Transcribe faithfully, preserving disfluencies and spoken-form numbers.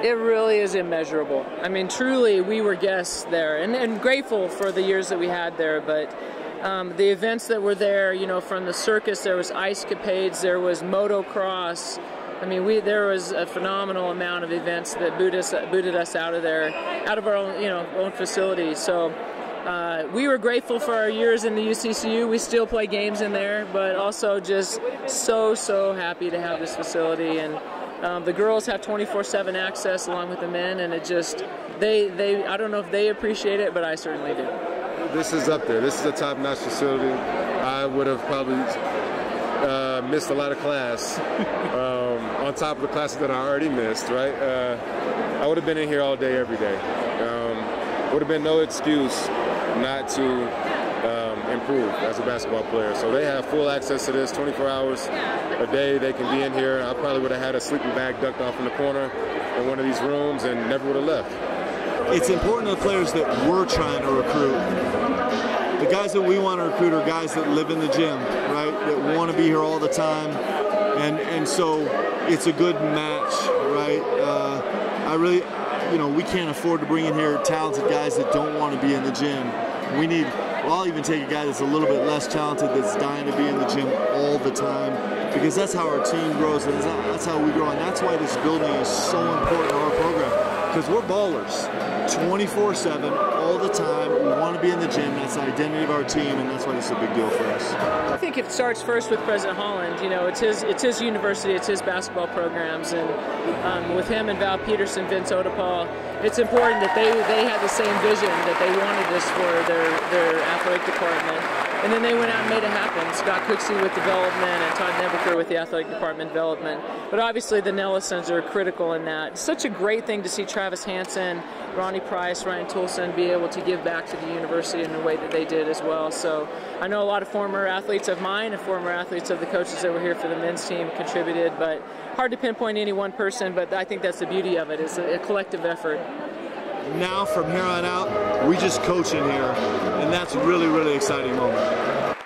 It really is immeasurable. I mean, truly, we were guests there, and, and grateful for the years that we had there, but um, the events that were there, you know, from the circus, there was ice capades, there was motocross. I mean, we there was a phenomenal amount of events that booted us, booted us out of there, out of our own, you know, own facility. So uh, we were grateful for our years in the U C C U. We still play games in there, but also just so, so happy to have this facility. And Um, the girls have twenty-four seven access along with the men, and it just, they, they, I don't know if they appreciate it, but I certainly do. This is up there. This is a top-notch facility. I would have probably uh, missed a lot of class um, on top of the classes that I already missed, right? Uh, I would have been in here all day, every day. Um, would have been no excuse not to Um, improve as a basketball player. So they have full access to this, twenty-four hours a day. They can be in here. I probably would have had a sleeping bag ducked off in the corner in one of these rooms and never would have left. It's important to the players that we're trying to recruit. The guys that we want to recruit are guys that live in the gym, right? That want to be here all the time. And, and so it's a good match, right? Uh, I really, you know, we can't afford to bring in here talented guys that don't want to be in the gym. We need... I'll even take a guy that's a little bit less talented that's dying to be in the gym all the time, because that's how our team grows and that's how we grow, and that's why this building is so important to our program, because we're ballers twenty-four seven all the time. We want to be in the gym. That's the identity of our team, and that's why this is a big deal for us. I think it starts first with President Holland. You know, it's his, it's his university, it's his basketball programs, and um, with him and Val Peterson, Vince Odepaw, it's important that they, they had the same vision, that they wanted this for their, their athletic department. And then they went out and made it happen. Scott Cooksey with development and Todd Nelson with the athletic department development. But obviously the Nellisons are critical in that. It's such a great thing to see Travis Hansen, Ronnie Price, Ryan Toulson be able to give back to the university in the way that they did as well. So I know a lot of former athletes of mine and former athletes of the coaches that were here for the men's team contributed, but hard to pinpoint any one person, but I think that's the beauty of it. It's a collective effort. Now, from here on out, we just coach in here, and that's a really, really exciting moment.